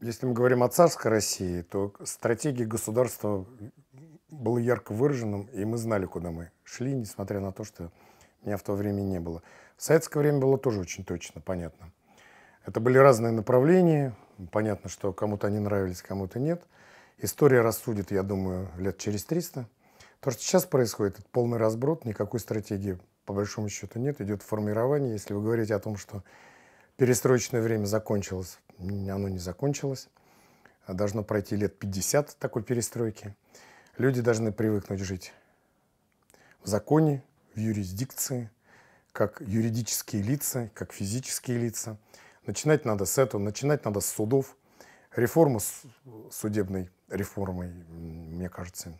Если мы говорим о царской России, то стратегия государства была ярко выраженным, и мы знали, куда мы шли, несмотря на то, что меня в то время не было. В советское время было тоже очень точно, понятно. Это были разные направления, понятно, что кому-то они нравились, кому-то нет. История рассудит, я думаю, лет через 300. То, что сейчас происходит, это полный разброд, никакой стратегии по большому счету нет, идет формирование. Если вы говорите о том, что перестроечное время закончилось, оно не закончилось. Должно пройти лет 50 такой перестройки. Люди должны привыкнуть жить в законе, в юрисдикции, как юридические лица, как физические лица. Начинать надо с этого, начинать надо с судов. Реформа с судебной реформой, мне кажется,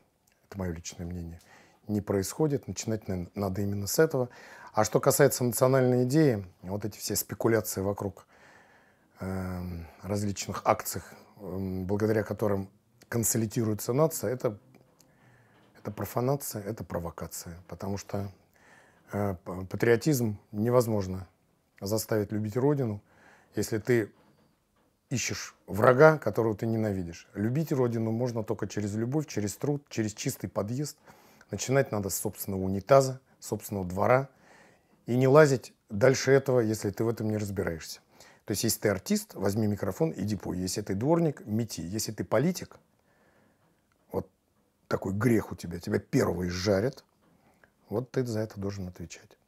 это мое личное мнение, не происходит. Начинать надо именно с этого. А что касается национальной идеи, вот эти все спекуляции вокруг различных акций, благодаря которым консолидируется нация, это профанация, это провокация. Потому что патриотизм невозможно заставить любить родину, если ты ищешь врага, которого ты ненавидишь. Любить родину можно только через любовь, через труд, через чистый подъезд. Начинать надо с собственного унитаза, собственного двора. И не лазить дальше этого, если ты в этом не разбираешься. То есть, если ты артист, возьми микрофон, иди пой. Если ты дворник, мети. Если ты политик, вот такой грех у тебя, тебя первый жарят, вот ты за это должен отвечать.